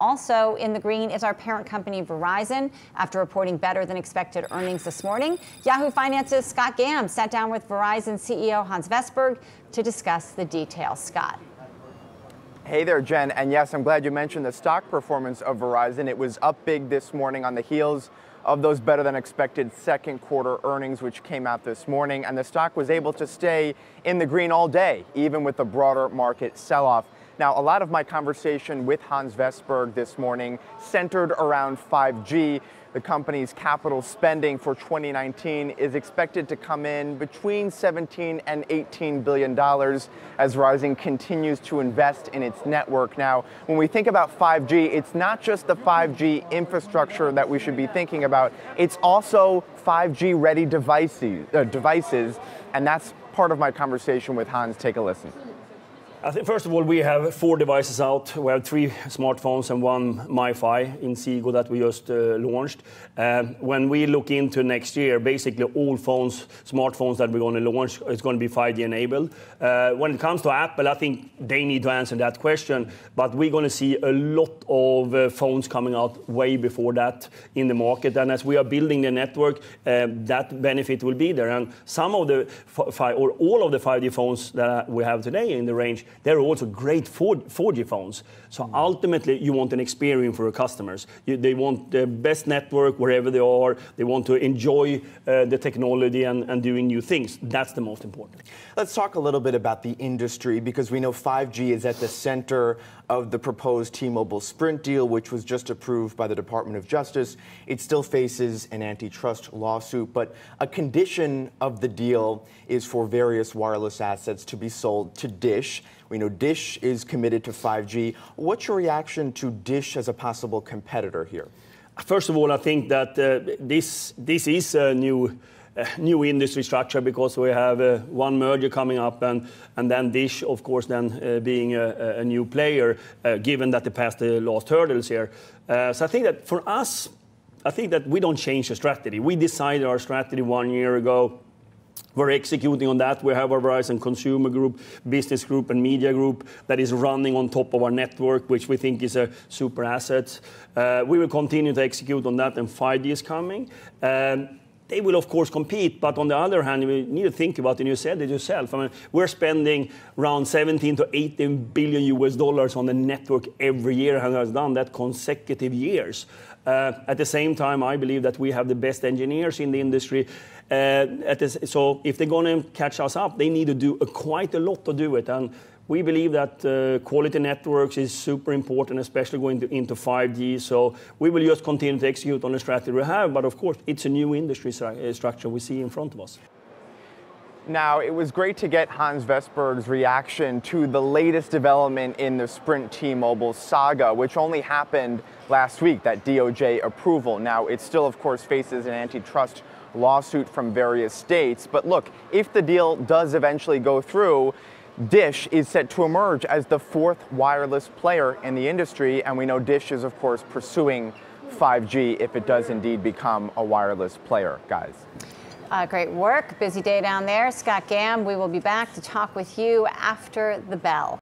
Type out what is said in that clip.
Also in the green is our parent company, Verizon. After reporting better than expected earnings this morning, Yahoo Finance's Scott Gamm sat down with Verizon CEO Hans Vestberg to discuss the details. Scott. Hey there, Jen. And yes, I'm glad you mentioned the stock performance of Verizon. It was up big this morning on the heels of those better than expected second quarter earnings, which came out this morning. And the stock was able to stay in the green all day, even with the broader market sell-off. Now, a lot of my conversation with Hans Vestberg this morning centered around 5G. The company's capital spending for 2019 is expected to come in between $17 and $18 billion as Verizon continues to invest in its network. Now, when we think about 5G, it's not just the 5G infrastructure that we should be thinking about. It's also 5G-ready devices, and that's part of my conversation with Hans. Take a listen. I think, first of all, we have 4 devices out. We have 3 smartphones and 1 MiFi in Sego that we just launched. When we look into next year, basically all phones, smartphones that we're going to launch, it's going to be 5G enabled. When it comes to Apple, I think they need to answer that question. But we're going to see a lot of phones coming out way before that in the market. And as we are building the network, that benefit will be there. And some of the all of the 5G phones that we have today in the range, they're also great 4G phones. So ultimately, you want an experience for your customers. They want the best network wherever they are. They want to enjoy the technology and doing new things. That's the most important. Let's talk a little bit about the industry, because we know 5G is at the center of the proposed T-Mobile Sprint deal, which was just approved by the Department of Justice. It still faces an antitrust lawsuit, but a condition of the deal is for various wireless assets to be sold to Dish. We know Dish is committed to 5G. What's your reaction to Dish as a possible competitor here? First of all, I think that this is a new industry structure, because we have one merger coming up, and then Dish, of course, then being a new player, given that they passed the last hurdles here. So I think that for us, I think that we don't change the strategy. We decided our strategy 1 year ago. We're executing on that. We have our Verizon Consumer Group, Business Group, and Media Group that is running on top of our network, which we think is a super asset. We will continue to execute on that, and 5G is coming. They will, of course, compete, but on the other hand, we need to think about it, and you said it yourself. I mean, we're spending around $17 to $18 billion on the network every year, and has done that consecutive years. At the same time, I believe that we have the best engineers in the industry. So if they're going to catch us up, they need to do quite a lot to do it. And we believe that quality networks is super important, especially going into 5G. So we will just continue to execute on the strategy we have. But of course, it's a new industry structure we see in front of us. Now, it was great to get Hans Vestberg's reaction to the latest development in the Sprint T-Mobile saga, which only happened last week, that DOJ approval. Now, it still, of course, faces an antitrust lawsuit from various states. But look, if the deal does eventually go through, Dish is set to emerge as the 4th wireless player in the industry. And we know Dish is, of course, pursuing 5G if it does indeed become a wireless player, guys. Great work. Busy day down there. Scott Gamm, we will be back to talk with you after the bell.